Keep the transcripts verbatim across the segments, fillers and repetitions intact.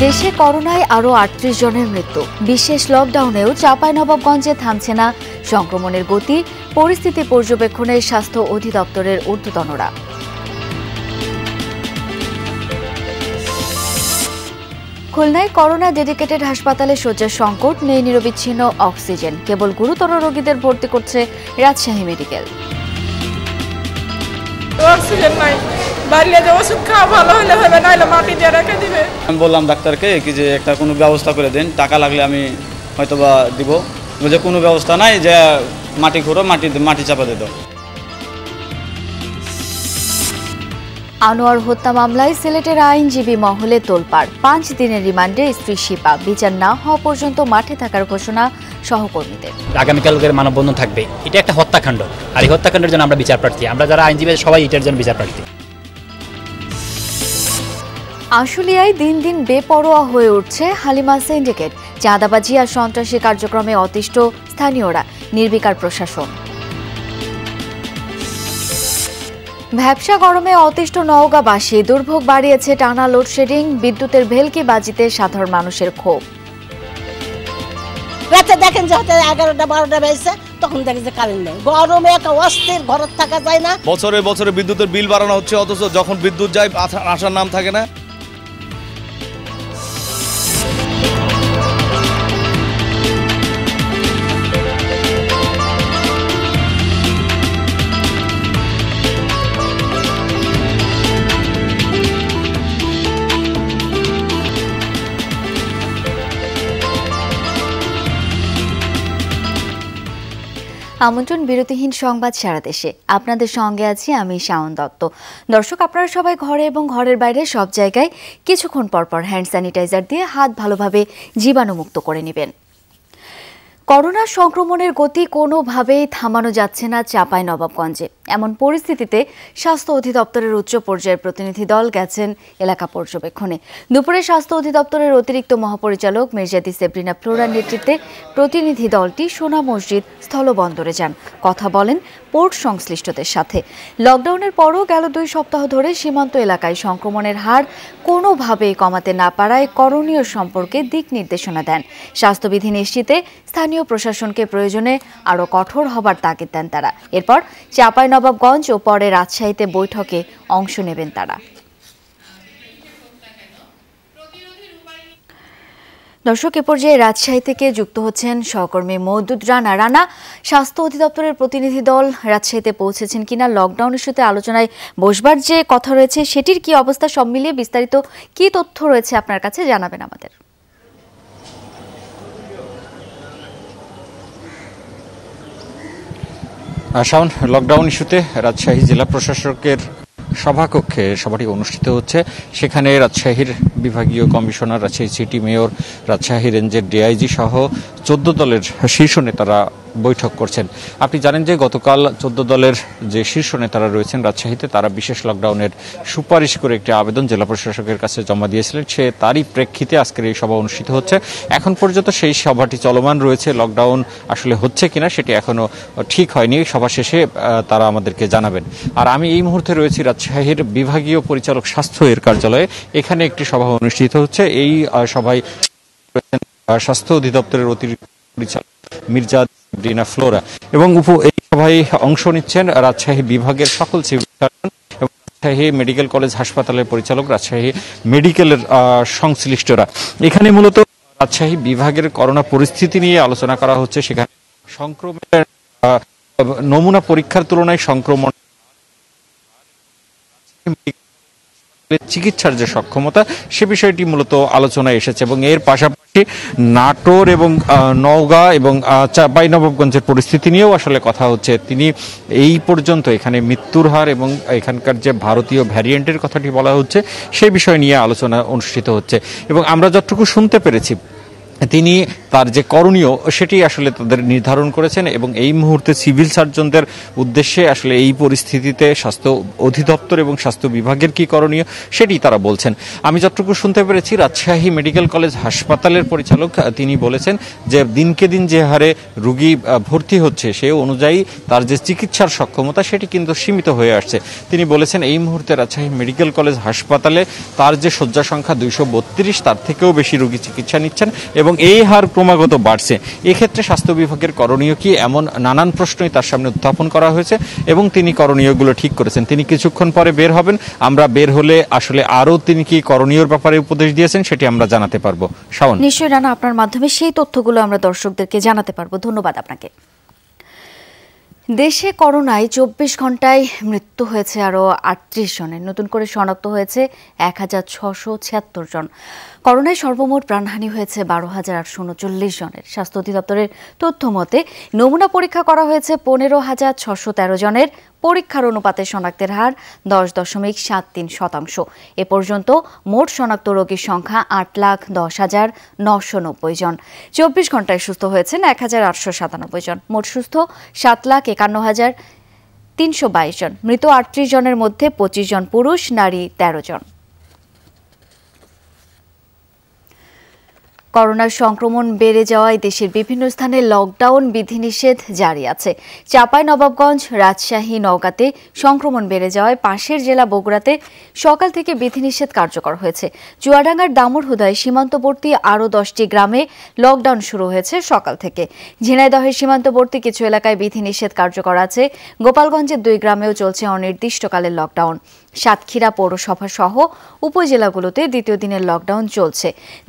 देशे करोनाय आरो अड़तीस जनेर मृत्यु। विशेष लकडाउनेও चापाईनবাবগঞ্জে थामছে না संक्रमणের गति। परिस्थिति पर्यवेक्षणे स्वास्थ्य अधिदप्तরের ঊর্ধ্বতনরা। खुलनाय करोना डेडिकेटेड हासपाताले शয্যা संकट নেই, নিরবিচ্ছিন্ন অক্সিজেন। केवल गुरुतर रोगीদের भर्ती করছে রাজশাহী মেডিকেল। অক্সিজেন নাই। বাড়িতে যে ওষুধ খাওয়া ভালো হলে হবে না হলে মাটি দিয়ে রেখে দিবে। আমি বললাম ডাক্তারকে কি যে একটা কোনো ব্যবস্থা করে দেন, টাকা লাগলে আমি হয়তোবা দিব। বলে কোনো ব্যবস্থা নাই, যে মাটি ঘুরো মাটি মাটি চাপা দে দাও। আনোয়ার হত্যা মামলায় সিলেটের আইনজীবী মহলে তোলপাড়। পাঁচ দিনের রিমান্ডে স্ত্রী শিপা। বিচার না হওয়া পর্যন্ত মাঠে থাকার ঘোষণা সহকর্মীদের। আগামীকালের মানববন্ধন থাকবে। এটা একটা হত্যাকাণ্ড, আর এই হত্যাকাণ্ডের জন্য আমরা বিচার প্রার্থী। আমরা যারা আইনজীবী সবাই এটার জন্য বিচার প্রার্থী। आशुलियाয় दिन दिन बेपरोया হয়ে উঠছে হালিমা সিন্ডিকেট। চাঁদাবাজি আর সন্ত্রাসী কার্যক্রমে অতিষ্ঠ স্থানীয়রা, নির্বিকার প্রশাসন। ভ্যাপসা গরমে অতিষ্ঠ নওগাঁবাসী। দুর্ভোগ বাড়িয়েছে টানা লোডশেডিং, বিদ্যুতের ভেলকি বাজিতে সাধারণ মানুষের ক্ষোভ। রাতে দেখেন যে হতে এগারোটা বারোটা বেজে তখন দেখেন যে কারেন্ট নেই। গরমে একটা অস্থির, ঘরে থাকা যায় না। বছরে বছরে বিদ্যুতের বিল বাড়ানো হচ্ছে, অথচ যখন বিদ্যুৎ যায় আসার নাম থাকে না। আমন্ত্রণ বিরতিহীন সংবাদ সারা দেশে, আপনাদের সঙ্গে আছি আমি শাওন দত্ত। দর্শক, আপনারা সবাই ঘরে এবং ঘরের বাইরে সব জায়গায় কিছুক্ষণ পরপর হ্যান্ড স্যানিটাইজার দিয়ে হাত ভালোভাবে জীবাণুমুক্ত করে নেবেন। করোনা সংক্রমণের গতি কোনোভাবেই থামানো যাচ্ছে না চাঁপাইনবাবগঞ্জে। এমন পরিস্থিতিতে স্বাস্থ্য অধিদপ্তরের উচ্চ পর্যায়ের প্রতিনিধি দল গেছেন এলাকা পর্যবেক্ষণে। দুপুরে স্বাস্থ্য অধিদপ্তরের অতিরিক্ত মহাপরিচালক মির্জাদি সেব্রিনা ফ্লোরার নেতৃত্বে প্রতিনিধি দলটি সোনা মসজিদ স্থলবন্দরে যান। কথা বলেন পোর্ট সংশ্লিষ্টদের সাথে। লকডাউনের পরও গেল দুই সপ্তাহ ধরে সীমান্ত এলাকায় সংক্রমণের হার কোনোভাবেই কমাতে না পারায় করণীয় সম্পর্কে দিক নির্দেশনা দেন। স্বাস্থ্যবিধি নিশ্চিতে স্থানীয় প্রশাসনকে প্রয়োজনে আরও কঠোর হবার তাগিদ দেন তারা। এরপর চাঁপাই নবাবগঞ্জ ও পরে রাজশাহীতে বৈঠকে অংশ নেবেন তারা। দর্শক, এ পর্যায়ে রাজশাহী থেকে যুক্ত হচ্ছেন সহকর্মী মওদুদ রানা। রানা, স্বাস্থ্য অধিদপ্তরের প্রতিনিধি দল রাজশাহীতে পৌঁছেছেন কিনা, লকডাউন ইস্যুতে আলোচনায় বসবার যে কথা রয়েছে সেটির কি অবস্থা, সব মিলিয়ে বিস্তারিত কি তথ্য রয়েছে আপনার কাছে জানাবেন আমাদের। শাওন, লকডাউন ইস্যুতে রাজশাহী জেলা প্রশাসকের সভাকক্ষে সভাটি অনুষ্ঠিত হচ্ছে। সেখানে রাজশাহীর বিভাগীয় commissioner, Rajshahi city mayor, Rajshahi রেঞ্জের ডিআইজি সহ চোদ্দ দলের শীর্ষ নেতারা বৈঠক করছেন। আপনি জানেন যে গতকাল চোদ্দ দলের যে শীর্ষ নেতারা রয়েছেন রাজশাহীতে, তারা বিশেষ লকডাউনের সুপারিশ করে একটি আবেদন জেলা প্রশাসকের কাছে জমা দিয়েছিলেন। সে তারই প্রেক্ষিতে আজকের এই সভা অনুষ্ঠিত হচ্ছে। এখন পর্যন্ত সেই সভাটি চলমান রয়েছে। লকডাউন আসলে হচ্ছে কিনা সেটি এখনও ঠিক হয়নি। সভা শেষে তারা আমাদেরকে জানাবেন। আর আমি এই মুহূর্তে রয়েছি রাজশাহীর বিভাগীয় পরিচালক স্বাস্থ্য এর কার্যালয়ে। এখানে একটি সভা অনুষ্ঠিত হচ্ছে। এই সভায় স্বাস্থ্য অধিদপ্তরের অতিরিক্ত পরিচালক মির্জা ডিনা ফ্লোরা এবং উপ এই সভায় অংশ নিচ্ছেন রাজশাহী বিভাগের সকল civil surgeon, Rajshahi medical college হাসপাতালের পরিচালক, রাজশাহী মেডিকেলের সংশ্লিষ্টরা। এখানে মূলত রাজশাহী বিভাগের করোনা পরিস্থিতি নিয়ে আলোচনা করা হচ্ছে। সেখানে সংক্রমণের নমুনা পরীক্ষার তুলনায় সংক্রমণ, চিকিৎসার যে সক্ষমতা, সে বিষয়টি মূলত আলোচনায় এসেছে। এবং এর পাশাপাশি নাটোর এবং নওগাঁ এবং চাঁপাইনবাবগঞ্জের পরিস্থিতি নিয়েও আসলে কথা হচ্ছে। তিনি এই পর্যন্ত এখানে মৃত্যুর হার এবং এখানকার যে ভারতীয় ভ্যারিয়েন্টের কথাটি বলা হচ্ছে সেই বিষয় নিয়ে আলোচনা অনুষ্ঠিত হচ্ছে। এবং আমরা যতটুকু শুনতে পেরেছি তিনি তার যে করণীয় সেটি আসলে তাদের নির্ধারণ করেছেন এবং এই মুহূর্তে সিভিল সার্জনদের উদ্দেশ্যে আসলে এই পরিস্থিতিতে স্বাস্থ্য অধিদপ্তর এবং স্বাস্থ্য বিভাগের কি করণীয় সেটি তারা বলছেন। আমি যতটুকু শুনতে পেরেছি রাজশাহী মেডিকেল কলেজ হাসপাতালের পরিচালক তিনি বলেছেন যে দিনকে দিন যে হারে রোগী ভর্তি হচ্ছে সে অনুযায়ী তার যে চিকিৎসার সক্ষমতা সেটি কিন্তু সীমিত হয়ে আসছে। তিনি বলেছেন এই মুহূর্তে রাজশাহী মেডিকেল কলেজ হাসপাতালে তার যে শয্যা সংখ্যা দুইশো বত্রিশ তার থেকেও বেশি রোগী চিকিৎসা নিচ্ছেন এবং এই হার ক্রমাগত বাড়ছে। এক্ষেত্রে স্বাস্থ্য বিভাগের করণীয় কি, এমন নানান প্রশ্নই তার সামনে উত্থাপন করা হয়েছে এবং তিনি করণীয়গুলো ঠিক করেছেন। তিনি কিছুক্ষণ পরে বের হবেন, আমরা বের হলে আসলে আরও তিনি কি করণীয়র ব্যাপারে উপদেশ দিয়েছেন সেটি আমরা জানাতে পারবো। শাওন, নিশ্চয়ই রানা আপনার মাধ্যমে সেই তথ্যগুলো আমরা দর্শকদেরকে জানাতে পারবো। ধন্যবাদ আপনাকে। দেশে করোনায় চব্বিশ ঘন্টায় মৃত্যু হয়েছে আরও আটত্রিশ জনের, নতুন করে শনাক্ত হয়েছে এক হাজার ছশো ছিয়াত্তর জন। করোনায় সর্বমোট প্রাণহানি হয়েছে বারো হাজার আটশো উনচল্লিশ জনের। স্বাস্থ্য অধিদপ্তরের তথ্য মতে নমুনা পরীক্ষা করা হয়েছে পনেরো হাজার ছশো তেরো জনের। পরীক্ষার অনুপাতে শনাক্তের হার দশ দশমিক সাত তিন শতাংশ। এ পর্যন্ত মোট শনাক্ত রোগীর সংখ্যা আট লাখ দশ হাজার নশো নব্বই জন। চব্বিশ ঘন্টায় সুস্থ হয়েছেন এক হাজার আটশো সাতানব্বই জন। মোট সুস্থ সাত লাখ একান্ন হাজার তিনশো বাইশ জন। মৃত আটত্রিশ জনের মধ্যে পঁচিশ জন পুরুষ, নারী তেরো জন। করোনার সংক্রমণ বেড়ে যাওয়ায় দেশের বিভিন্ন স্থানে লকডাউন বিধিনিষেধ জারি আছে। চাঁপাইনবাবগঞ্জ, রাজশাহী, নওগাঁতে সংক্রমণ বেড়ে যাওয়ায় পাশের জেলা বগুড়াতে সকাল থেকে বিধিনিষেধ কার্যকর হয়েছে। চুয়াডাঙ্গার দামুড়হুদায় সীমান্তবর্তী আরও দশটি গ্রামে লকডাউন শুরু হয়েছে সকাল থেকে। ঝিনাইদহের সীমান্তবর্তী কিছু এলাকায় বিধিনিষেধ কার্যকর আছে। গোপালগঞ্জের দুই গ্রামেও চলছে অনির্দিষ্টকালের লকডাউন। সাতক্ষীরা পৌরসভা সহ উপজেলাগুলোতে দ্বিতীয় দিনের লকডাউন চলছে।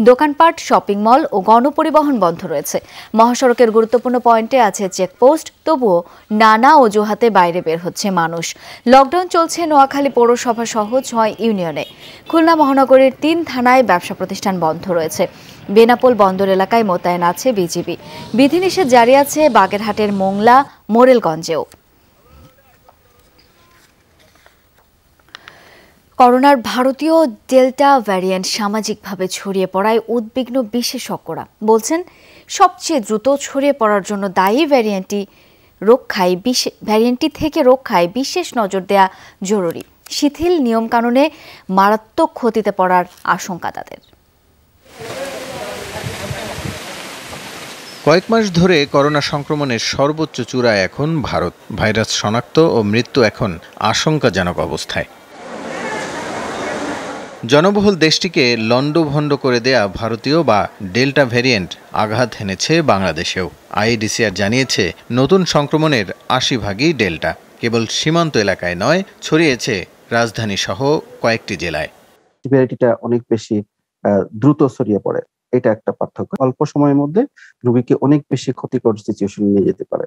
দোকানপাট, শপিং মল ও গণপরিবহন বন্ধ রয়েছে। মহাসড়কের গুরুত্বপূর্ণ পয়েন্টে আছে চেকপোস্ট, তবুও নানা অজুহাতে বাইরে বের হচ্ছে মানুষ। লকডাউন চলছে নোয়াখালী পৌরসভা সহ ছয় ইউনিয়নে। খুলনা মহানগরীর তিন থানায় ব্যবসা প্রতিষ্ঠান বন্ধ রয়েছে। বেনাপোল বন্দর এলাকায় মোতায়েন আছে বিজিবি। বিধিনিষেধ জারি আছে বাগেরহাটের মোংলা, মোরেলগঞ্জেও। করোনার ভারতীয় ডেল্টা ভ্যারিয়েন্ট সামাজিকভাবে ছড়িয়ে পড়ায় উদ্বিগ্ন বিশেষজ্ঞরা বলছেন সবচেয়ে দ্রুত ছড়িয়ে পড়ার জন্য দায়ী ভ্যারিয়েন্টটি রক্ষায় ভ্যারিয়েন্টটি থেকে রক্ষায় বিশেষ নজর দেয়া জরুরি। শিথিল নিয়মকানুনে মারাত্মক ক্ষতিতে পড়ার আশঙ্কা তাদের। কয়েক মাস ধরে করোনা সংক্রমণের সর্বোচ্চ চূড়ায় এখন ভারত। ভাইরাস শনাক্ত ও মৃত্যু এখন আশঙ্কাজনক অবস্থায়। জনবহুল দেশটিকে লণ্ডভণ্ড করে দেয়া ভারতীয় বা ডেল্টা ভ্যারিয়েন্ট আঘাত হেনেছে বাংলাদেশেও। আইইডিসিআর জানিয়েছে নতুন সংক্রমণের আশি ভাগই ডেল্টা। কেবল সীমান্ত এলাকায় নয়, ছড়িয়েছে রাজধানী সহ কয়েকটি জেলায়। ভ্যারিয়েন্টটা অনেক বেশি দ্রুত ছড়িয়ে পড়ে, এটা একটা পার্থক্য। অল্প সময়ের মধ্যে রোগীকে অনেক বেশি ক্ষতিকর সিচুয়েশনে নিয়ে যেতে পারে।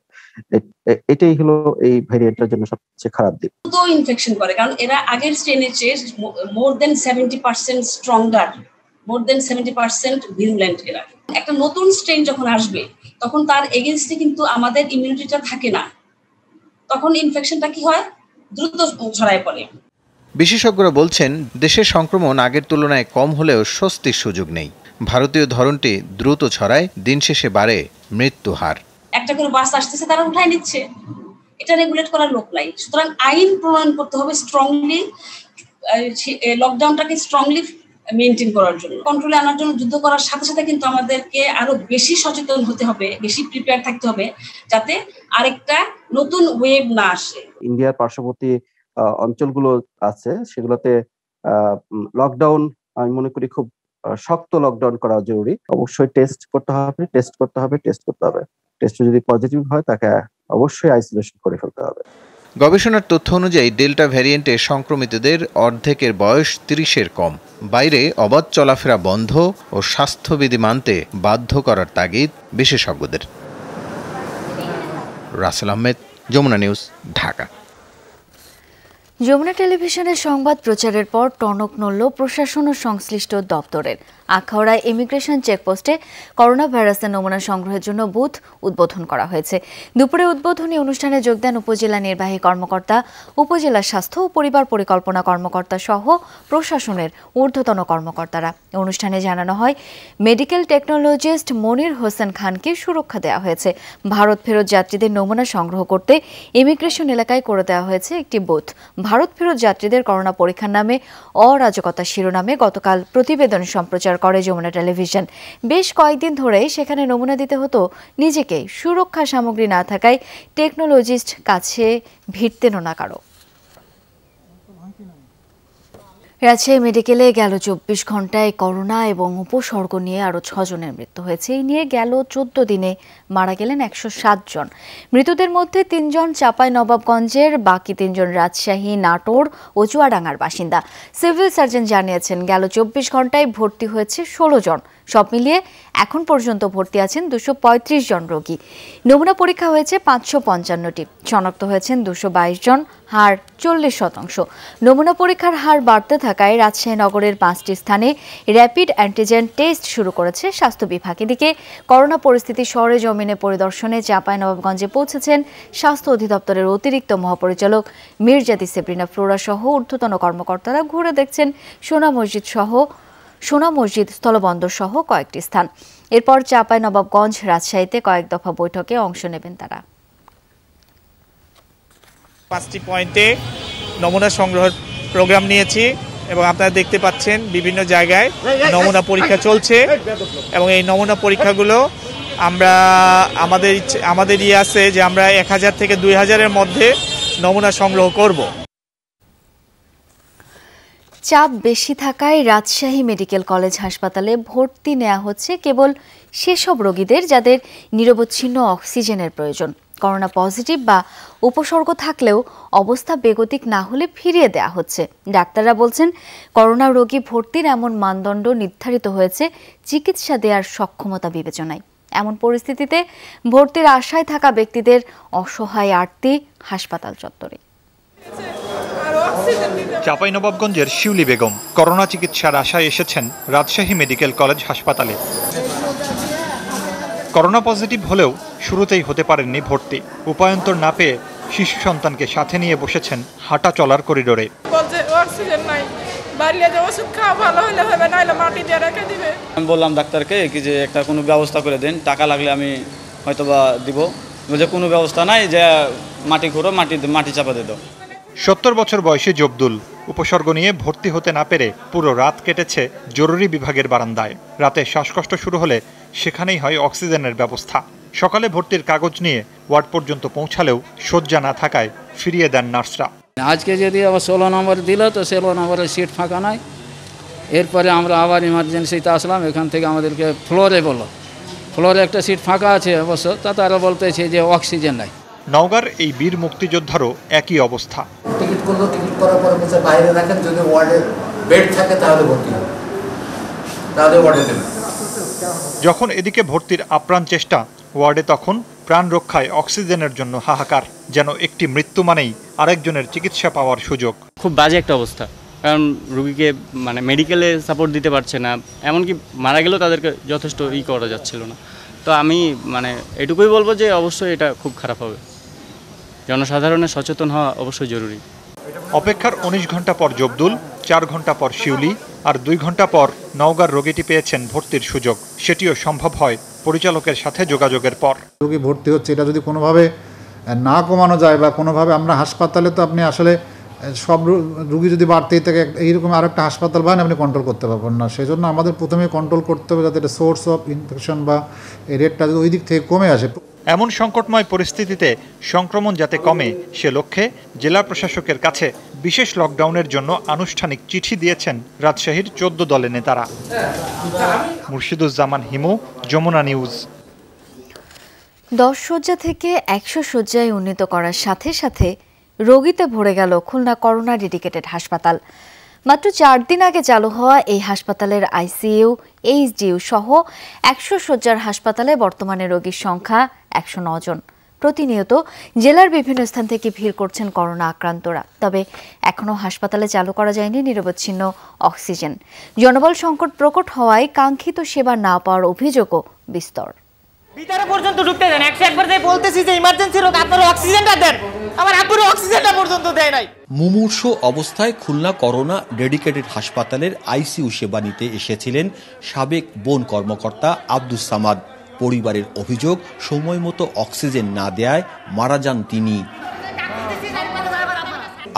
এটাই হলো এই ভ্যারিয়েন্টটার জন্য সবচেয়ে খারাপ দিক। তো ইনফেকশন করে, কারণ এরা আগের স্ট্রেনের চেয়ে more than seventy percent stronger, more than seventy percent virulent. এরা একটা নতুন স্ট্রেন যখন আসবে তখন তার এগেইনস্টে কিন্তু আমাদের ইমিউনিটিটা থাকে না, তখন ইনফেকশনটা কি হয়, দ্রুত ছড়ায় পড়ে। বিশেষজ্ঞরা বলছেন দেশে সংক্রমণ আগের তুলনায় কম হলেও স্বস্তির সুযোগ নেই। ভারতীয় ধরনটি দ্রুত ছড়ায়, দিন শেষে বাড়ে মৃত্যু হার। একটা করে বাস আসতেছে তারা উঠায় নিচ্ছে, এটা রেগুলেট করার লোক নাই। সুতরাং আইন প্রণয়ন করতে হবে স্ট্রংলি, লকডাউনটাকে স্ট্রংলি মেইনটেইন করার জন্য, কন্ট্রোলে আনার জন্য। যুদ্ধ করার সাথে সাথে কিন্তু আমাদেরকে আরো বেশি সচেতন হতে হবে, বেশি প্রিপেয়ার থাকতে হবে যাতে আরেকটা নতুন ওয়েভ না আসে। ইন্ডিয়ার পার্শ্ববর্তী অঞ্চলগুলো আছে, সেগুলোতে লকডাউন আমি মনে করি খুব শক্ত লকডাউন করা জরুরি। অবশ্যই টেস্ট করতে হবে, টেস্ট করতে হবে, টেস্ট করতে হবে। টেস্ট যদি পজিটিভ হয় তাকে অবশ্যই আইসোলেশন করে ফেলতে হবে। গবেষণার তথ্য অনুযায়ী ডেল্টা ভ্যারিয়েন্টে সংক্রমিতদের অর্ধেকের বয়স ত্রিশের কম। বাইরে অবাধ চলাফেরা বন্ধ ও স্বাস্থ্যবিধি মানতে বাধ্য করার তাগিদ বিশেষজ্ঞদের। রাসেল আহমেদ, যমুনা নিউজ, ঢাকা। यमुना टेलिभिजन संबाद प्रचारेर पर टनक नड़ल प्रशासन और संश्लिष्ट दफ्तरेर आखाड़ा इमिग्रेशन चेकपोस्टे करोना भाइरासेर नमूना संग्रहेर जोन्नो बूथ उद्बोधन करा हयेछे। दुपुरे उद्बोधनी अनुष्ठाने जोग देन उपजेला निर्वाही कर्मकर्ता, उपजेला स्वास्थ्य और परिवार परिकल्पना कर्मकर्ता सह प्रशासनेर ऊर्ध्वतन कर्मकर्तारा। अनुष्ठाने जानानो हय मेडिकल टेक्नोलजिस्ट मनिर होसेन खानके सुरक्षा देওয়া হয়েছে। भारत फेरत यात्रीदेर नमूना संग्रह करते इमिग्रेशन एलाकाय करे देওয়া হয়েছে एकटी बूथ। भारत फेरत यात्रीदेर करोना परीक्षार नामे अराजकता शिरोनामे गतकाल प्रतिबेदन सम्प्रचार करे यमुना टेलिभिजन। बेश कयेकदिन धरेई सेखाने नमूना दिते हतो निजेकेई। सुरक्षा सामग्री ना थाकाय टेक्नोलजिस्ट काछे भिड़तेन ना कारो। राजशाही मेडिकेले गেল चौबीस घंटाय करोना एवं उपसर्ग निये आरो छह जनेर मृत्यु हयेছে। एई निये गেল चौदह दिने मारा गेलेन एक सौ सात जन। मृतदेर मध्ये तीन जन चापाईनবাবগঞ্জের, बाकी तीन जन राजशाही, नाटोर ओ चुয়াडाঙ্গার बासिंदा। सिविल सार्जन जानिয়েছেন গেল चौबीस घंटाय भर्ती হয়েছে ষোলো जन। सब मिलिए एखन पर्यन्त भर्ती आছেন दो सौ पैंतीस जन रोगी। नमूना परीक्षा হয়েছে पाँच सौ पचपन टी। শনাক্ত হয়েছেন दो सौ बाईस जन, हार चालीस शतांश। नमूना परीक्षार हार बाड़ते थाकाय राजशाही नगरेर पाँचटी स्थाने रैपिड एंटीजेन टेस्ट शुरू करेছে स्वास्थ्य विभाग। এদিকে করোনা পরিস্থিতি সরেজমিনে পরিদর্শনে চাঁপাইনবাবগঞ্জে পৌঁছেছেন स्वास्थ्य অধিদপ্তরের অতিরিক্ত মহাপরিচালক মির্জাদি সেব্রিনা ফ্লোরা সহ ঊর্ধ্বতন কর্মকর্তারা ঘুরে দেখছেন সোনা মসজিদ সহ সোনা মসজিদ, স্থলবন্দর সহ কয়েকটি স্থান। এরপর চাঁপাইনবাবগঞ্জ, রাজশাহীতে কয়েক দফা বৈঠকে অংশ নেবেন তারা। পাঁচটি পয়েন্টে নমুনা সংগ্রহের প্রোগ্রাম নিয়েছি এবং আপনারা দেখতে পাচ্ছেন বিভিন্ন জায়গায় নমুনা পরীক্ষা চলছে এবং এই নমুনা পরীক্ষাগুলো আমরা আমাদের আমাদের ইয়ে আছে যে আমরা এক হাজার থেকে দুই হাজারের মধ্যে নমুনা সংগ্রহ করব। চাপ বেশি থাকায় রাজশাহী মেডিকেল কলেজ হাসপাতালে ভর্তি নেওয়া হচ্ছে কেবল সেসব রোগীদের যাদের নিরবচ্ছিন্ন অক্সিজেনের প্রয়োজন। করোনা পজিটিভ বা উপসর্গ থাকলেও অবস্থা বেগতিক না হলে ফিরিয়ে দেওয়া হচ্ছে। ডাক্তাররা বলছেন করোনা রোগী ভর্তির এমন মানদণ্ড নির্ধারিত হয়েছে চিকিৎসা দেওয়ার সক্ষমতা বিবেচনায়। এমন পরিস্থিতিতে ভর্তির আশায় থাকা ব্যক্তিদের অসহায় আর্তি হাসপাতাল চত্বরে। চাঁপাইনবাবগঞ্জের শিউলি বেগম করোনা চিকিৎসার আশায় এসেছেন রাজশাহী মেডিকেল কলেজ হাসপাতালে। করোনা পজিটিভ হলেও শুরুতেই হতে পারেননি ভর্তি। উপায়ন্তর না পেয়ে শিশু সন্তানকে সাথে নিয়ে বসেছেন হাঁটা চলার করিডোরে। আমি বললাম ডাক্তারকে কি যে একটা কোনো ব্যবস্থা করে দেন, টাকা লাগলে আমি হয়তোবা দিব। বলে কোনো ব্যবস্থা নাই, যে মাটি ঘুরো, মাটি মাটি চাপা দিয়ে দাও। সত্তর বছর বয়সী জব্দুল উপসর্গ নিয়ে ভর্তি হতে না পেরে পুরো রাত কেটেছে জরুরি বিভাগের বারান্দায়। রাতে শ্বাসকষ্ট শুরু হলে সেখানেই হয় অক্সিজেনের ব্যবস্থা। সকালে ভর্তির কাগজ নিয়ে ওয়ার্ড পর্যন্ত পৌঁছালেও শয্যা না থাকায় ফিরিয়ে দেন নার্সরা। আজকে যদি আবার ষোলো নম্বর দিল তো ষোলো নম্বরের সিট ফাঁকা নয়। এরপরে আমরা আবার ইমার্জেন্সিতে আসলাম, এখান থেকে আমাদেরকে ফ্লোরে বললো, ফ্লোরে একটা সিট ফাঁকা আছে অবশ্য, তা তারা বলতেছে যে অক্সিজেন নাই। নওগাঁর এই বীর মুক্তিযোদ্ধারও একই অবস্থা। টিকিট করলো, টিকিট করার পরে বলছে বাইরে রাখেন, যদি ওয়ার্ডে বেড থাকে তাহলে ভর্তি হবে, তাহলে ওয়ার্ডে দেবে। যখন এদিকে ভর্তির আপ্রাণ চেষ্টা, ওয়ার্ডে তখন প্রাণ রক্ষায় অক্সিজেনের জন্য হাহাকার। যেন একটি মৃত্যু মানেই আরেকজনের চিকিৎসা পাওয়ার সুযোগ। খুব বাজে একটা অবস্থা, কারণ রোগীকে মানে মেডিকেলে সাপোর্ট দিতে পারছে না, এমনকি মারা গেলেও তাদেরকে যথেষ্ট ই করা যাচ্ছিল না। তো আমি মানে এটুকুই বলবো যে অবশ্যই এটা খুব খারাপ হবে, জনসাধারণের সচেতন হওয়া অবশ্যই জরুরি। অপেক্ষার উনিশ ঘন্টা পর জব্দুল, চার ঘন্টা পর শিউলি আর দুই ঘন্টা পর নওগাঁর রোগীটি পেয়েছেন ভর্তির সুযোগ। সেটিও সম্ভব হয় পরিচালকের সাথে যোগাযোগের পর। রোগী ভর্তি হচ্ছে এটা যদি কোনোভাবে না কমানো যায় বা কোনোভাবে আমরা হাসপাতালে তো আপনি আসলে সব রোগী যদি বাড়তেই থাকে এইরকম আর একটা হাসপাতাল বান আপনি কন্ট্রোল করতে পারবেন না। সেই জন্য আমাদের প্রথমে কন্ট্রোল করতে হবে যাতে সোর্স অফ ইনফেকশন বা এই রেটটা ওই দিক থেকে কমে আসে। এমন সংকটময় পরিস্থিতিতে সংক্রমণ যাতে কমে সে লক্ষ্যে জেলা প্রশাসকের কাছে বিশেষ লকডাউনের জন্য আনুষ্ঠানিক চিঠি দিয়েছেন রাজশাহীর চোদ্দ দলের নেতারা। মুর্শিদুজ্জামান হিমু, যমুনা নিউজ। দশ শয্যা থেকে একশো শয্যায় উন্নীত করার সাথে সাথে রোগীতে ভরে গেল খুলনা করোনা ডেডিকেটেড হাসপাতাল। মাত্র চার দিন আগে চালু হওয়া এই হাসপাতালের আইসিইউ, এইচডিইউ সহ একশো শয্যার হাসপাতালে বর্তমানে রোগীর সংখ্যা একশো নয় জন। प्रतिनियत जेलार विभिन्न स्थान थेके भिड़ करछेन करोना आक्रान्तरा। तबे एखोनो हासपाताले चालू करा जायनि निरबच्छिन्न अक्सिजेन। जनबल संकट प्रकट हवाय कांक्षित सेवा ना पावार अभियोगो विस्तार। ভিতরে পর্যন্ত ঢুকতে দেন একশো এক বার যাই বলতেছি যে ইমার্জেন্সি রোগ আপনারা অক্সিজেনটা দেন, আমার আব্বুর অক্সিজেনটা পর্যন্ত দেয় নাই। মুমূর্ষ অবস্থায় খুলনা করোনা ডেডিকেটেড হাসপাতালের আইসিইউ সেবা নিতে এসেছিলেন সাবেক বন কর্মকর্তা আব্দুস সামাদ। পরিবারের অভিযোগ সময়মতো অক্সিজেন না দেওয়ায় মারা যান তিনি।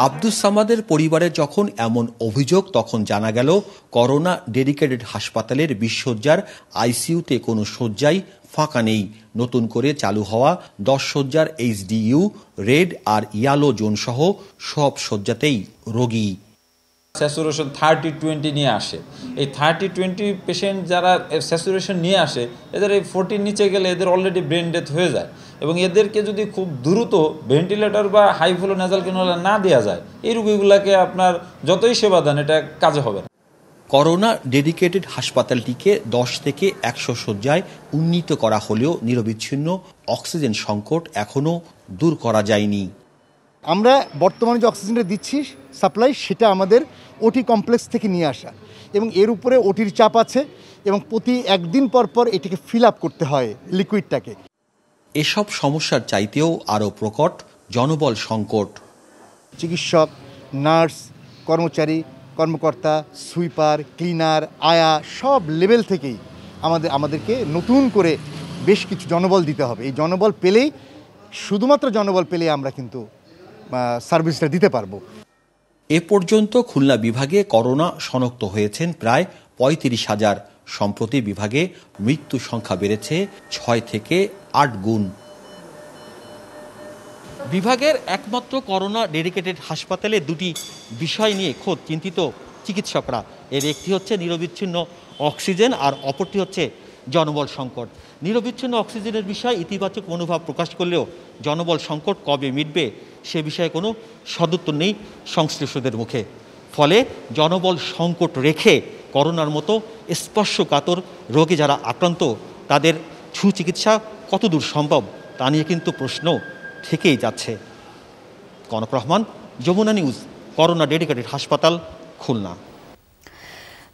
আব্দুস সামাদের পরিবারে যখন এমন অভিযোগ তখন জানা গেল করোনা ডেডিকেটেড হাসপাতালের বিশ শয্যার আইসিইউতে কোনো শয্যাই ফাঁকা নেই। নতুন করে চালু হওয়া দশ শয্যার এইচডিইউ, রেড আর ইয়ালো জোন সহ সব শয্যাতেই রোগী। স্যাচুরেশন থার্টি টোয়েন্টি নিয়ে আসে, এই থার্টি টোয়েন্টি পেশেন্ট যারা স্যাচুরেশন নিয়ে আসে এদের এই ফোরটির নিচে গেলে এদের অলরেডি ব্রেন ডেথ হয়ে যায় এবং এদেরকে যদি খুব দ্রুত ভেন্টিলেটর বা হাই ভ্যালু ন্যাসাল ক্যানুলা না দেওয়া যায় এই রোগীগুলোকে আপনার যতই সেবা দেন এটা কাজে হবে না। করোনা ডেডিকেটেড হাসপাতালটিকে দশ থেকে একশো শয্যায় উন্নীত করা হলেও নিরবিচ্ছিন্ন অক্সিজেন সংকট এখনও দূর করা যায়নি। আমরা বর্তমানে যে অক্সিজেনটা দিচ্ছি সাপ্লাই সেটা আমাদের ওটি কমপ্লেক্স থেকে নিয়ে আসা এবং এর উপরে ওটির চাপ আছে এবং প্রতি একদিন পর পর এটিকে ফিল আপ করতে হয় লিকুইডটাকে। এসব সমস্যার চাইতেও আরও প্রকট জনবল সংকট। চিকিৎসক, নার্স, কর্মচারী, কর্মকর্তা, সুইপার, ক্লিনার, আয়া সব লেভেল থেকেই আমাদের আমাদেরকে নতুন করে বেশ কিছু জনবল দিতে হবে। এই জনবল পেলেই, শুধুমাত্র জনবল পেলেই আমরা কিন্তু সার্ভিসটা দিতে পারব। এ পর্যন্ত খুলনা বিভাগে করোনা শনাক্ত হয়েছেন প্রায় পঁয়ত্রিশ হাজার। সম্প্রতি বিভাগে মৃত্যু সংখ্যা বেড়েছে ছয় থেকে আট গুণ। বিভাগের একমাত্র করোনা ডেডিকেটেড হাসপাতালে দুটি বিষয় নিয়ে খোদ চিন্তিত চিকিৎসকরা। এর একটি হচ্ছে নিরবিচ্ছিন্ন অক্সিজেন আর অপরটি হচ্ছে জনবল সংকট। নিরবিচ্ছিন্ন অক্সিজেনের বিষয়ে ইতিবাচক মনোভাব প্রকাশ করলেও জনবল সংকট কবে মিটবে সে বিষয়ে কোনো সদুত্তর নেই সংশ্লিষ্টদের মুখে। ফলে জনবল সংকট রেখে করোনার মতো স্পর্শকাতর রোগে যারা আক্রান্ত তাদের সুচিকিৎসা কতদূর সম্ভব তা নিয়ে কিন্তু প্রশ্ন থেকেই যাচ্ছে। Kanak Rahman, Jamuna news, corona dedicated হাসপাতাল, খুলনা।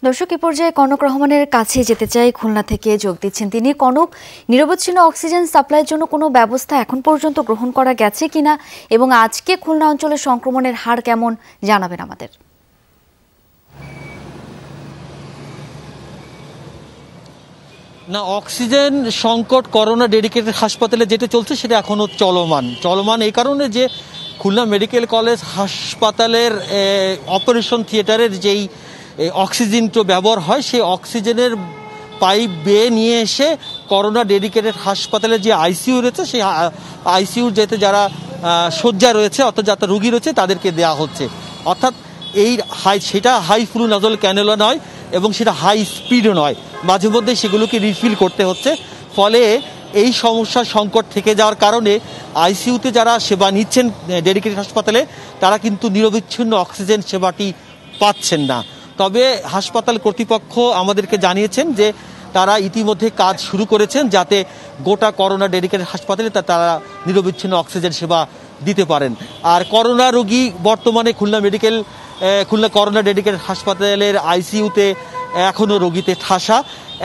দর্শক, এ পর্যায়ে কনক রহমানের কাছে যেতে চাই, খুলনা থেকে যোগ দিচ্ছেন তিনি। কনক, নিরবচ্ছিন্ন অক্সিজেন সাপ্লাইয়ের জন্য কোনো ব্যবস্থা এখন পর্যন্ত গ্রহণ করা গেছে কিনা এবং আজকে খুলনা অঞ্চলে সংক্রমণের হার কেমন জানাবেন আমাদের? না, অক্সিজেন সংকট করোনা ডেডিকেটেড হাসপাতালে যেটা চলছে সেটা এখনও চলমান। চলমান এই কারণে যে খুলনা মেডিকেল কলেজ হাসপাতালের অপারেশন থিয়েটারের যেই অক্সিজেনটা ব্যবহার হয় সেই অক্সিজেনের পাইপ বেয়ে নিয়ে এসে করোনা ডেডিকেটেড হাসপাতালে যে আইসিইউ রয়েছে সেই আইসিইউ যেতে যারা শয্যা রয়েছে অর্থাৎ যারা রুগী রয়েছে তাদেরকে দেওয়া হচ্ছে। অর্থাৎ এই হাই সেটা হাই ফ্লু নাজল ক্যানেলা নয় এবং সেটা হাই স্পিডও নয়, মাঝে মধ্যে সেগুলোকে রিফিল করতে হচ্ছে। ফলে এই সমস্যা সংকট থেকে যাওয়ার কারণে আইসিইউতে যারা সেবা নিচ্ছেন ডেডিকেটেড হাসপাতালে তারা কিন্তু নিরবিচ্ছিন্ন অক্সিজেন সেবাটি পাচ্ছেন না। তবে হাসপাতাল কর্তৃপক্ষ আমাদেরকে জানিয়েছেন যে তারা ইতিমধ্যে কাজ শুরু করেছেন যাতে গোটা করোনা ডেডিকেটেড হাসপাতালে তারা নিরবিচ্ছিন্ন অক্সিজেন সেবা দিতে পারেন। আর করোনা রোগী বর্তমানে Khulna medical Khulna corona dedicated হাসপাতালের আইসিইউতে এখনও রোগীতে ঠাসা।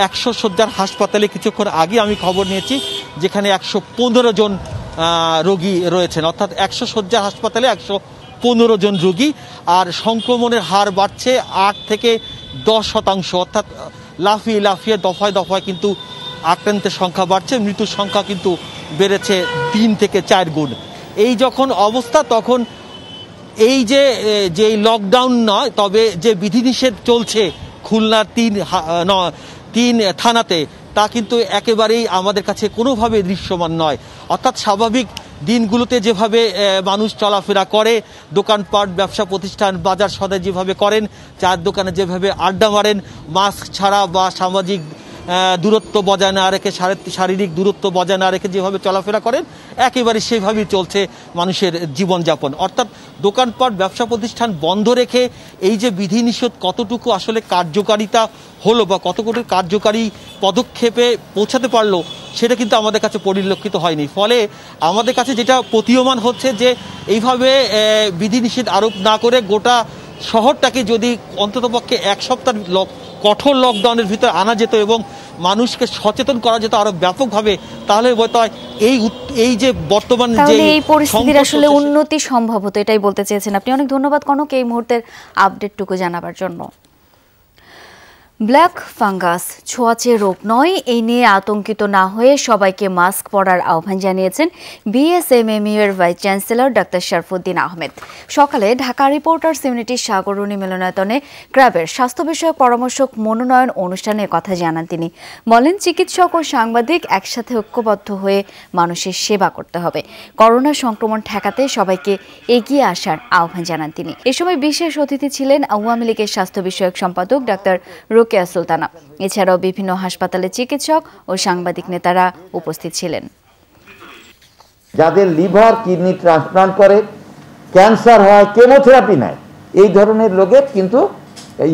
একশো শয্যার হাসপাতালে কিছুক্ষণ আগে আমি খবর নিয়েছি যেখানে একশো পনেরো জন রোগী রয়েছেন, অর্থাৎ একশো শয্যার হাসপাতালে একশো পনেরো জন রোগী। আর সংক্রমণের হার বাড়ছে আট থেকে দশ শতাংশ, অর্থাৎ লাফিয়ে লাফিয়ে দফায় দফায় কিন্তু আক্রান্তের সংখ্যা বাড়ছে, মৃত্যুর সংখ্যা কিন্তু বেড়েছে তিন থেকে চার গুণ। এই যখন অবস্থা তখন এই যে যে লকডাউন নয় তবে যে বিধিনিষেধ চলছে খুলনার তিন তিন থানাতে তা কিন্তু একেবারেই আমাদের কাছে কোনোভাবে দৃশ্যমান নয়। অর্থাৎ স্বাভাবিক দিনগুলোতে যেভাবে মানুষ চলাফেরা করে, দোকানপাট, ব্যবসা প্রতিষ্ঠান, বাজার সদাই যেভাবে করেন, চায়ের দোকানে যেভাবে আড্ডা মারেন, মাস্ক ছাড়া বা সামাজিক দূরত্ব বজায় না রেখে, শারীরিক দূরত্ব বজায় না রেখে যেভাবে চলাফেরা করেন একেবারে সেভাবেই চলছে মানুষের জীবনযাপন। অর্থাৎ দোকানপাট, ব্যবসা প্রতিষ্ঠান বন্ধ রেখে এই যে বিধিনিষেধ কতটুকু আসলে কার্যকারিতা হলো বা কতটুকু কার্যকারী পদক্ষেপে পৌঁছাতে পারলো সেটা কিন্তু আমাদের কাছে পরিলক্ষিত হয়নি। ফলে আমাদের কাছে যেটা প্রতীয়মান হচ্ছে যে এইভাবে বিধিনিষেধ আরোপ না করে গোটা শহরটাকে যদি অন্ততপক্ষে এক সপ্তাহ কঠোর লকডাউনের ভিতরে আনা যেত এবং মানুষকে সচেতন করা যেত আরো ব্যাপকভাবে, তাহলে এই এই যে বর্তমান যে পরিস্থিতির আসলে উন্নতি সম্ভব হতো, এটাই বলতে চেয়েছেন আপনি। অনেক ধন্যবাদ কনক এই মুহূর্তের আপডেটটুকু জানাবার জন্য। ব্ল্যাক ফাঙ্গাস ছোঁয়াচে রোগ নয়, এই নিয়ে আতঙ্কিত না হয়ে সবাইকে মাস্ক পরার আহ্বান জানিয়েছেন বিএসএমএমইউ এর vice chancellor doctor Sharfuddin Ahmed. সকালে ঢাকা রিপোর্টার্স ইউনিটির সাগরণী মিলনায়তনে ক্র্যাবের স্বাস্থ্য বিষয়ক পরামর্শক মনোনয়ন অনুষ্ঠানে কথা জানান তিনি। বলেন, চিকিৎসক ও সাংবাদিক একসাথে ঐক্যবদ্ধ হয়ে মানুষের সেবা করতে হবে। করোনা সংক্রমণ ঠেকাতে সবাইকে এগিয়ে আসার আহ্বান জানান তিনি। এ সময় বিশেষ অতিথি ছিলেন আওয়ামী লীগের স্বাস্থ্য বিষয়ক সম্পাদক ডাক্তার কেয়া সুলতানা। এছাড়াও বিভিন্ন হাসপাতালে চিকিৎসক ও সাংবাদিক নেতারা উপস্থিত ছিলেন। যাদের লিভার, কিডনি ট্রান্সপ্লান্ট করে, ক্যান্সার হয়, কেমোথেরাপি নেয়, এই ধরনের লোকের কিন্তু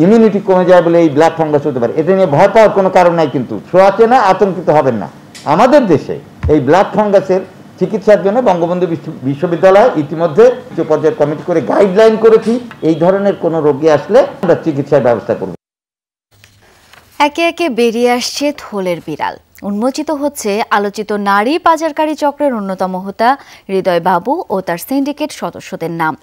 ইমিউনিটি কমে যায় বলে এই ব্ল্যাক ফাঙ্গাস হতে পারে। এটা নিয়ে ভয় পাওয়ার কোনো কারণ নাই, কিন্তু ছোঁয়াচে না, আতঙ্কিত হবেন না। আমাদের দেশে এই ব্ল্যাক ফাঙ্গাসের চিকিৎসার জন্য বঙ্গবন্ধু বিশ্ববিদ্যালয় ইতিমধ্যে উচ্চ পর্যায়ের কমিটি করে গাইডলাইন করেছি। এই ধরনের কোনো রোগী আসলে আমরা চিকিৎসার ব্যবস্থা করব। একে একে বেরিয়ে আসছে থলের বিড়াল, উন্মোচিত হচ্ছে আলোচিত নারী পাচারকারী চক্রের অন্যতম হোতা হৃদয় বাবু ও তার সিন্ডিকেট সদস্যদের নাম।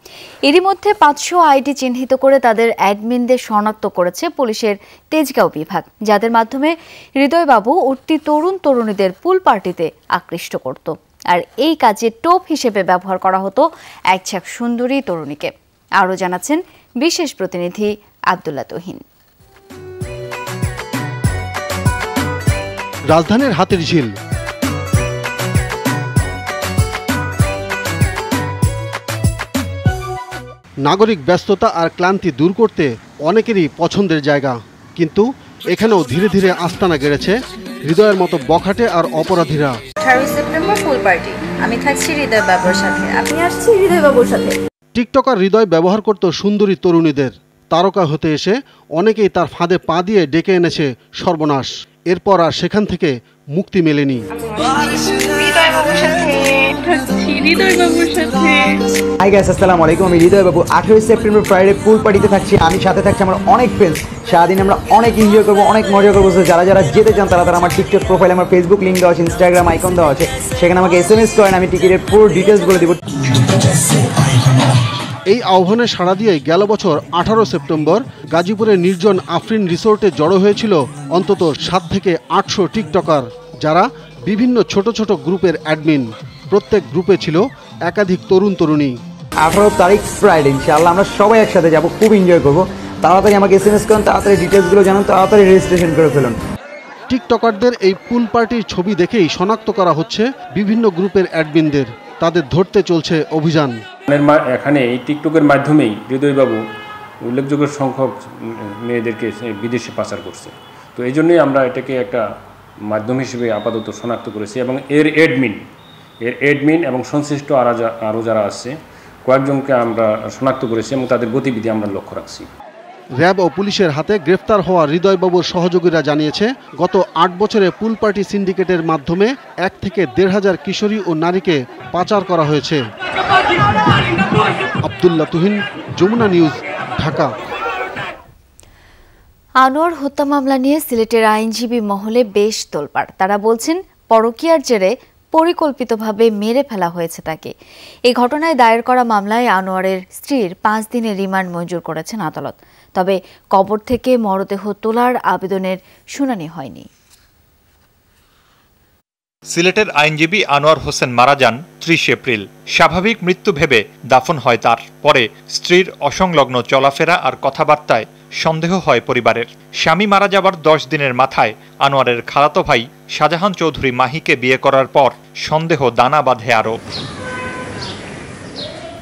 এরই মধ্যে পাঁচশো আইডি চিহ্নিত করে তাদের অ্যাডমিনদের শনাক্ত করেছে পুলিশের তেজগাঁও বিভাগ, যাদের মাধ্যমে হৃদয় বাবু উঠতি তরুণ তরুণীদের পুল পার্টিতে আকৃষ্ট করত। আর এই কাজে টোপ হিসেবে ব্যবহার করা হতো একঝাঁক সুন্দরী তরুণীকে। আরও জানাচ্ছেন বিশেষ প্রতিনিধি আবদুল্লাহ তহিন। রাজধানীর হাতির ঝিল, নাগরিক ব্যস্ততা আর ক্লান্তি দূর করতে অনেকেরই পছন্দের জায়গা, কিন্তু এখানেও ধীরে ধীরে আস্তানা গেড়েছে হৃদয়ের মতো বখাটে আর অপরাধীরা। সাতাশে সেপ্টেম্বর ফুল পার্টি, আমি থাকছি হৃদয় বাবুর সাথে, আমি আসছি হৃদয় বাবুর সাথে। টিকটকার হৃদয় ব্যবহার করত সুন্দরী তরুণীদের, তারকা হতে এসে অনেকেই তার ফাঁদে পা দিয়ে ডেকে এনেছে সর্বনাশ। এরপর আর সেখান থেকে মুক্তি মেলেনি। আমি সাথে থাকছি আমার অনেক ফ্রেন্ডস, সারাদিন আমরা অনেক এনজয় করবো, অনেক মজা করবো। যারা যারা যেতে চান তারা তারা আমার টিকটক প্রোফাইল, আমার ফেসবুক লিঙ্ক দেওয়া আছে, ইনস্টাগ্রাম আইকন দেওয়া আছে, সেখানে আমাকে এস এম এস করেন, আমি টিকিটের পুরো ডিটেলস বলে দেবো। এই আহ্বানে সাড়া দিয়ে গেল বছর আঠারো সেপ্টেম্বর গাজীপুরের নির্জন আফরিন রিসোর্টে জড়ো হয়েছিল অন্তত সাত থেকে আটশো টিকটকার, যারা বিভিন্ন ছোট ছোট গ্রুপের অ্যাডমিন। প্রত্যেক গ্রুপে ছিল একাধিক তরুণ তরুণী। আঠারো তারিখ ফ্রাইডে ইনশাআল্লাহ আমরা সবাই একসাথে যাব, খুব এনজয় করব। তাড়াতাড়ি আমাকে এস এম এস করেন, তাড়াতাড়ি ডিটেলসগুলো জানান, তাড়াতাড়ি রেজিস্ট্রেশন করে ফেলুন। টিকটকারদের এই পুল পার্টির ছবি দেখেই শনাক্ত করা হচ্ছে বিভিন্ন গ্রুপের অ্যাডমিনদের, তাদের ধরতে চলছে অভিযান। এখানে এই টিকটকের মাধ্যমেই হৃদয়বাবু উল্লেখযোগ্য সংখ্যক মেয়েদেরকে বিদেশে পাচার করছে। তো এই জন্যই আমরা এটাকে একটা মাধ্যম হিসেবে আপাতত শনাক্ত করেছি, এবং এর অ্যাডমিন এর অ্যাডমিন এবং সংশ্লিষ্ট আরও যারা আছে কয়েকজনকে আমরা শনাক্ত করেছি এবং তাদের গতিবিধি আমরা লক্ষ্য রাখছি। র্যাব ও পুলিশের হাতে গ্রেফতার হওয়া হৃদয়বাবুর সহযোগীরা জানিয়েছে, গত আট বছরে পুল পার্টি সিন্ডিকেটের মাধ্যমে এক থেকে দেড় হাজার কিশোরী ও নারীকে পাচার করা হয়েছে। আব্দুল্লাহ তুহিন, যমুনা নিউজ, ঢাকা। আনোয়ার হত্যা মামলা নিয়ে সিলেটের আইনজীবী মহলে বেশ তোলপাড়। তারা বলছেন, পরকীয়ার জেরে পরিকল্পিতভাবে মেরে ফেলা হয়েছে তাকে। এই ঘটনায় দায়ের করা মামলায় আনোয়ারের স্ত্রীর পাঁচ দিনের রিমান্ড মঞ্জুর করেছেন আদালত। তবে কবর থেকে মরদেহ তোলার আবেদনের শুনানি হয়নি। সিলেটের আইনজীবী আনোয়ার হোসেন মারা যান ত্রিশ এপ্রিল। স্বাভাবিক মৃত্যু ভেবে দাফন হয় তার। পরে স্ত্রীর অসংলগ্ন চলাফেরা আর কথাবার্তায় সন্দেহ হয় পরিবারের। স্বামী মারা যাবার দশ দিনের মাথায় আনোয়ারের খালাতো ভাই শাহজাহান চৌধুরী মাহিকে বিয়ে করার পর সন্দেহ দানা বাঁধে আরও।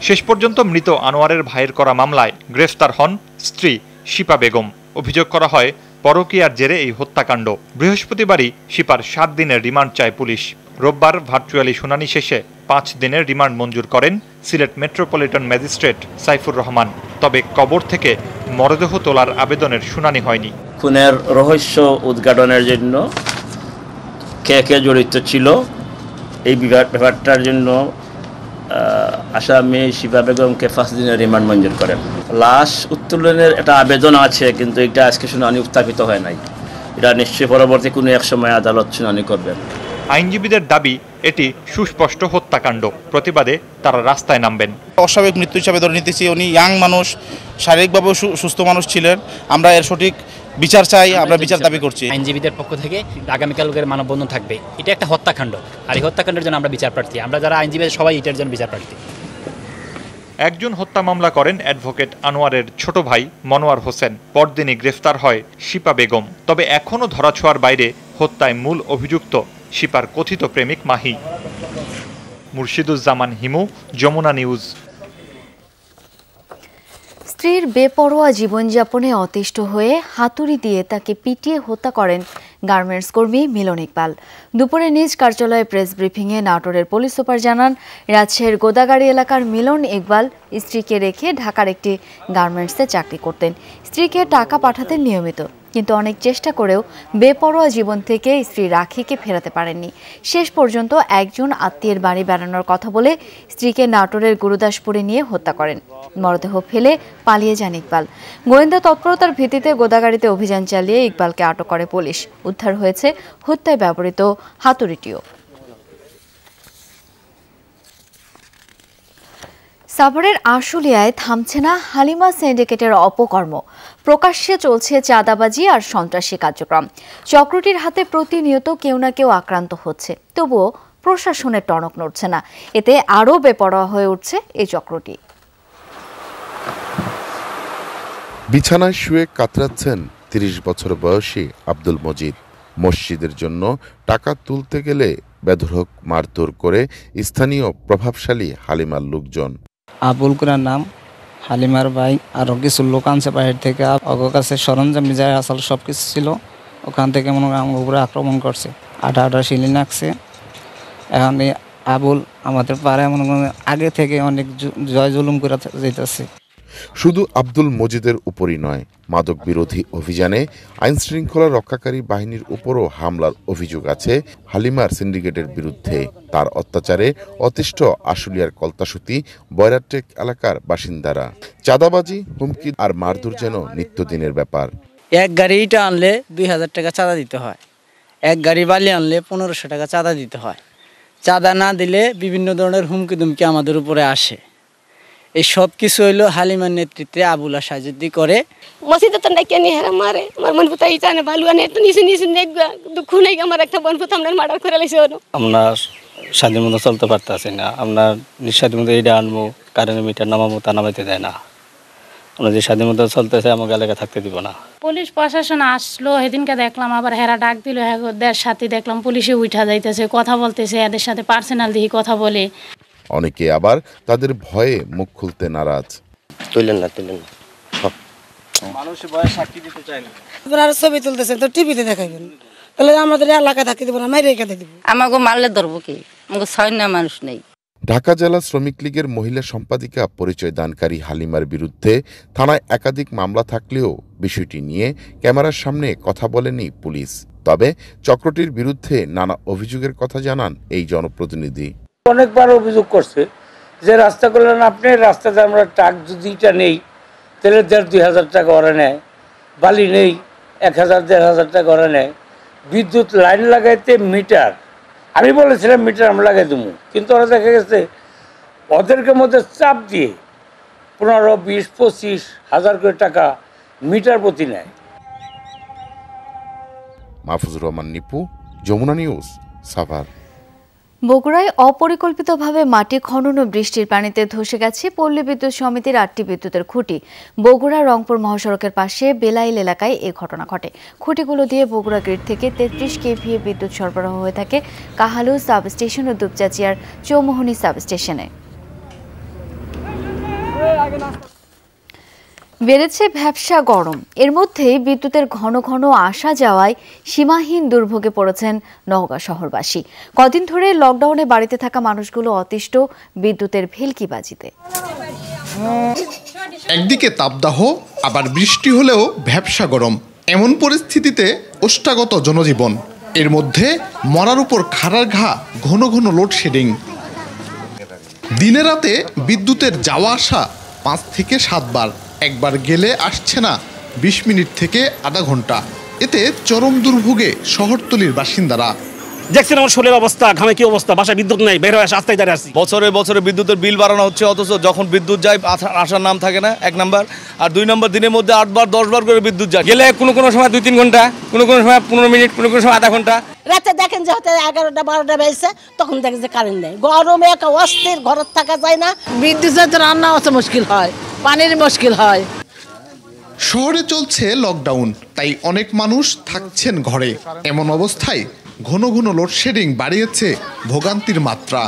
শেষ পর্যন্ত মৃত আনোয়ারের ভাইয়ের করা মামলায় গ্রেফতার হন স্ত্রী শিপা বেগম। অভিযোগ করা হয় পরকীয়ার জেরে এই হত্যাকাণ্ড। বৃহস্পতিবারই শিপার সাত দিনের রিমান্ড চায় পুলিশ। রোববার ভার্চুয়ালি শুনানি শেষে পাঁচ দিনের রিমান্ড মঞ্জুর করেন সিলেট মেট্রোপলিটন ম্যাজিস্ট্রেট সাইফুর রহমান। তবে কবর থেকে মরদেহ তোলার আবেদনের শুনানি হয়নি। খুনের রহস্য উদ্ঘাটনের জন্য কে কে জড়িত ছিল এই ব্যাপারটার জন্য আসামি শিবা বেগমকে পাঁচ দিনের রিমান্ড মঞ্জুর করেন। লাশ উত্তোলনের একটা আবেদন আছে, কিন্তু এটা আজকে শুনানি উত্থাপিত হয় নাই। এটা নিশ্চয়ই পরবর্তী কোনো এক সময় আদালত শুনানি করবেন। আইনজীবীদের দাবি এটি সুস্পষ্ট হত্যাকাণ্ড, প্রতিবাদে তারা রাস্তায় নামবেন। অস্বাভাবিক মৃত্যু হিসাবে ধরে নিতেছি। উনি ইয়াং মানুষ, শারীরিকভাবে সুস্থ মানুষ ছিলেন। আমরা এর সঠিক বিচার চাই, আমরা বিচার দাবি করছি। আইনজীবীদের পক্ষ থেকে আগামীকালের মানববন্ধন থাকবে। এটা একটা হত্যাকাণ্ড, আর এই হত্যাকাণ্ডের জন্য আমরা বিচার প্রার্থী। আমরা যারা আইনজীবী সবাই এটার জন্য বিচার প্রার্থী। একজন হত্যা মামলা করেন অ্যাডভোকেট আনোয়ারের ছোট ভাই মনোয়ার হোসেন। পরদিনই গ্রেফতার হয় শিপা বেগম। তবে এখনও ধরাছোঁয়ার বাইরে হত্যায় মূল অভিযুক্ত শিপার কথিত প্রেমিক মাহি। মুর্শিদুজ্জামান হিমু, যমুনা নিউজ। স্ত্রীর বেপরোয়া জীবনযাপনে অতিষ্ঠ হয়ে হাতুড়ি দিয়ে তাকে পিটিয়ে হত্যা করেন গার্মেন্টস কর্মী মিলন ইকবাল। দুপুরে নিজ কার্যালয়ে প্রেস ব্রিফিংয়ে নাটোরের পুলিশ সুপার জানান, রাজশাহীর গোদাগাড়ি এলাকার মিলন ইকবাল স্ত্রীকে রেখে ঢাকার একটি গার্মেন্টসে চাকরি করতেন। স্ত্রীকে টাকা পাঠাতেন নিয়মিত, কিন্তু অনেক চেষ্টা করেও বেপরোয়া জীবন থেকে স্ত্রী রাখিকে ফেরাতে পারেননি। শেষ পর্যন্ত একজন আত্মীয়ের বাড়ি বেড়ানোর কথা বলে স্ত্রীকে নাটোরের গুরুদাসপুরে নিয়ে হত্যা করেন। মরদেহ ফেলে পালিয়ে যান ইকবাল। গোয়েন্দা তৎপরতার ভিত্তিতে গোদাগাড়িতে অভিযান চালিয়ে ইকবালকে আটক করে পুলিশ। উদ্ধার হয়েছে হত্যায় ব্যবহৃত হাতুড়িটিও। সাভারের আশুলিয়ায় থামছে না হালিমা সিন্ডিকেটের অপকর্ম। প্রকাশ্যে চলছে চাঁদাবাজি আর সন্ত্রাসী কার্যক্রম। চক্রটির হাতে প্রতিনিয়ত কেউ না কেউ আক্রান্ত হচ্ছে, তবুও প্রশাসনের টনক নড়ছে না। এতে আরও বেপরোয়া হয়ে উঠছে এই চক্রটি। বিছানায় শুয়ে কাতরাচ্ছেন তিরিশ বছর বয়সী আব্দুল মজিদ। মসজিদের জন্য টাকা তুলতে গেলে বেধড়ক মারধর করে স্থানীয় প্রভাবশালী হালিমার লোকজন। আবুল কুরার নাম হালিমার ভাই, আরও কিছু লোক আনছে বাইরে থেকে। অগ কাছে সরঞ্জাম যায় আসল সব কিছু ছিল, ওখান থেকে মনে হয় আমার উপরে আক্রমণ করছে। আটা আটা শিলি নাকছে। এখন এই আবুল আমাদের পাড়ায় মনে করেন আগে থেকে অনেক জয় জুলুম করে যেতেছে। শুধু আব্দুল মজিদের উপরই নয়, মাদক বিরোধী অভিযানে আইনশৃঙ্খলা রক্ষাকারী বাহিনীর উপরও হামলার অভিযোগ আছে হালিমার সিন্ডিকেটের বিরুদ্ধে। তার অত্যাচারে অতিষ্ঠ আশুলিয়ার কলতাসুতি বয়রাটেক এলাকার বাসিন্দারা। চাঁদাবাজি, হুমকি আর মারধর যেন নিত্যদিনের ব্যাপার। এক গাড়ি ইটা আনলে দুই হাজার টাকা চাঁদা দিতে হয়, এক গাড়ি বালি আনলে পনেরোশো টাকা চাঁদা দিতে হয়। চাঁদা না দিলে বিভিন্ন ধরনের হুমকি দুমকি আমাদের উপরে আসে। এই সব কিছু হইল হালিমার নেতৃত্বে আবুল সাজদি করে। মসজিদে তো নাকি নেহারা মারে আমার মন পুতা ইতানে বালুয়ানে তো নিচে নিচে নেগা দুঃখ নাই আমার একটা বন পুতা আমরা মার্ডার করে লাইছে। আমরা স্বাধীন মতো চলতে পারতাছি না। আমরা নিঃস্বাধীন মতো এইটা আনবো, কারণ মিটার নামামো তা নামাইতে দেয় না। আমরা যে স্বাধীন মতো চলতেছে আমাকে এলাকা থাকতে দিব না। পুলিশ প্রশাসন আসলো সেদিনকে দেখলাম, আবার হেরা ডাক দিল হেদের সাথে দেখলাম পুলিশে উঠা যাইতেছে, কথা বলতেছে এদের সাথে পার্সোনাল দিয়ে কথা বলে। অনেকে আবার তাদের ভয়ে মুখ খুলতে নারাজ। তুলেন না তুলেন না, মানুষের ভয়ে সাক্ষী দিতে চায় না। আপনারা ছবি তুলতেছেন তো টিভিতে দেখাবেন, তাহলে আমাদের এলাকা থাকতে দেব না, মেরে কেটে দেব। আমাকে মারলে ধরবো কি, আমাকে ছয় না মানুষ নেই। ঢাকা জেলা শ্রমিক লীগের মহিলা সম্পাদিকা পরিচয় দানকারী হালিমার বিরুদ্ধে থানায় একাধিক মামলা থাকলেও বিষয়টি নিয়ে ক্যামেরার সামনে কথা বলেনি পুলিশ। তবে চক্রটির বিরুদ্ধে নানা অভিযোগের কথা জানান এই জনপ্রতিনিধি। অনেকবার অভিযোগ করছে যে রাস্তা করলেন আপনি, রাস্তাতে আমরা ট্রাক যদি এটা নেই তাহলে দেড় দুই হাজার টাকা ওরা নেয়, বালি নেই এক হাজার দেড় হাজার টাকা ওরা নেয়, বিদ্যুৎ লাইন লাগাইতে মিটার আমি বলেছিলাম মিটার আমরা লাগাই দেবো, কিন্তু ওরা দেখা গেছে ওদেরকে মধ্যে চাপ দিয়ে পনেরো বিশ পঁচিশ হাজার করে টাকা মিটার প্রতি নেয়। মাহফুজুর রহমান নিপু, যমুনা নিউজ, সাভার। বগুড়ায় অপরিকল্পিতভাবে মাটি খনন ও বৃষ্টির পানিতে ধসে গেছে পল্লী বিদ্যুৎ সমিতির আটটি বিদ্যুতের খুঁটি। বগুড়া রংপুর মহাসড়কের পাশে বেলাইল এলাকায় এ ঘটনা ঘটে। খুঁটিগুলো দিয়ে বগুড়া গ্রিড থেকে তেত্রিশ কেভিএ বিদ্যুৎ সরবরাহ হয়ে থাকে কাহালু সাবস্টেশন ও দুপচাচিয়ার চৌমোহনী সাবস্টেশনে। बेड़ेছে ব্যবসা গরম এর মধ্যেই বিদ্যুতের ঘন ঘন আসা যাওয়ায় সীমাহীন দুর্ভোগে পড়েছেন নওগাঁ শহরবাসী। কদিন ধরে লকডাউনে বাড়িতে থাকা মানুষগুলো অতিষ্ঠ বিদ্যুতের ভেলকিবাজিতে। একদিকে তাপদাহ আবার বৃষ্টি হলেও ব্যবসা গরম, এমন পরিস্থিতিতে অষ্টাগত জনজীবন। এর মধ্যে মরার উপর খাড়ার ঘা ঘন ঘন লোডশেডিং। দিনে রাতে বিদ্যুতের যাওয়া আসা পাঁচ থেকে সাতবার, একবার গেলে আসছে না বিশ মিনিট থেকে আধা ঘন্টা। এতে চরম দুর্ভোগে শহরতলির বাসিন্দারা। দেখছেন আমার শোলের অবস্থা, ঘামে কি অবস্থা, বাসা বিদ্যুৎ নাই, বের হয়ে রাস্তায় দাঁড়িয়ে আছি। বছরে বছরে বিদ্যুতের বিল বাড়ানো হচ্ছে, অথচ যখন বিদ্যুৎ যায় আসার নাম থাকে না, এক নাম্বার। আর দুই নম্বর, দিনের মধ্যে আটবার দশবার করে বিদ্যুৎ যায়, গেলে কোনো কোনো সময় দুই তিন ঘন্টা, কোনো কোনো সময় পনেরো মিনিট, কোনো কোনো সময় আধা ঘন্টা। রাতে দেখেন যে হতে এগারোটা বারোটা বেজেছে, তখন দেখেন যে কারেন্ট নেই। গরমে একটা অস্থির, ঘরে থাকা যায় না। বিদ্যুতের তো রান্না অত মুশকিল হয়, পানির মুশকিল হয়। শহরে চলছে লকডাউন, তাই অনেক মানুষ থাকছেন ঘরে। এমন অবস্থায় ঘন ঘন লোডশেডিং বাড়িয়েছে ভোগান্তির মাত্রা।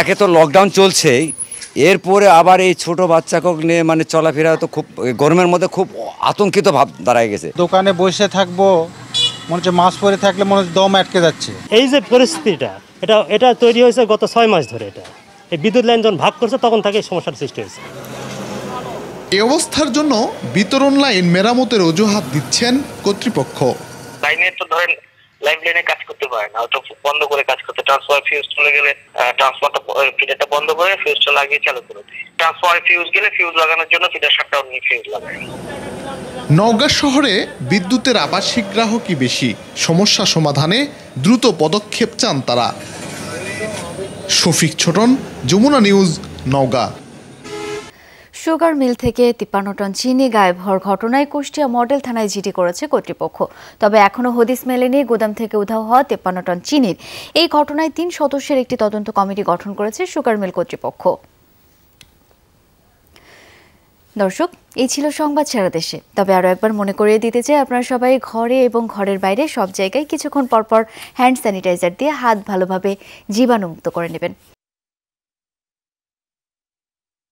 একে তো লকডাউন চলছে, এরপরে আবার এই ছোট বাচ্চাকে নিয়ে মানে চলাফেরা তো খুব গরমের মধ্যে খুব আতঙ্কিত ভাব দাঁড়ায় গেছে। দোকানে বসে থাকবো মনে হচ্ছে, মাস্ক পরে থাকলে মনে হচ্ছে দম আটকে যাচ্ছে। এই যে পরিস্থিতিটা, এটা এটা তৈরি হয়েছে গত ছয় মাস ধরে। এটা এই বিদ্যুৎ লাইন যখন ভাগ করছে তখন থেকে সমস্যার সৃষ্টি হয়েছে। এ অবস্থার জন্য বিতরণ লাইন মেরামতের অজুহাত দিচ্ছেন কর্তৃপক্ষ। লাইনে তো ধরেন লাইফ লাইনে কাজ করতে পারে না, তো বন্ধ করে কাজ করতে, ট্রান্সফার ফিউজ চলে গেলে ট্রান্সফারটা ফিটারটা বন্ধ করে ফিউজটা লাগিয়ে চালু করে দেয়। ট্রান্সফার ফিউজ গেলে ফিউজ লাগানোর জন্য ফিটার শাটডাউন নিয়ে ফিউজ লাগায়। নওগাঁ শহরে বিদ্যুতের আবাসিক গ্রাহকই বেশি, সমস্যা সমাধানে দ্রুত পদক্ষেপ চান তারা। Shafiq Chhoton, Jamuna news, Naogaon. Sugar mill থেকে তিপ্পান্ন টন চিনি গায়েব হওয়ার ঘটনায় কুষ্টিয়া মডেল থানায় জিডি করেছে কর্তৃপক্ষ। তবে এখনও হদিস মেলেনি গুদাম থেকে উধাও হওয়া তিপ্পান্ন টন চিনির। এই ঘটনায় তিন সদস্যের একটি তদন্ত কমিটি গঠন করেছে সুগার মিল কর্তৃপক্ষ। দর্শক, এই ছিল সংবাদ সারা দেশে। তবে আরও একবার মনে করিয়ে দিতে চাই, আপনারা সবাই ঘরে এবং ঘরের বাইরে সব জায়গায় কিছুক্ষণ পরপর হ্যান্ড স্যানিটাইজার দিয়ে হাত ভালোভাবে জীবাণুমুক্ত করে নেবেন।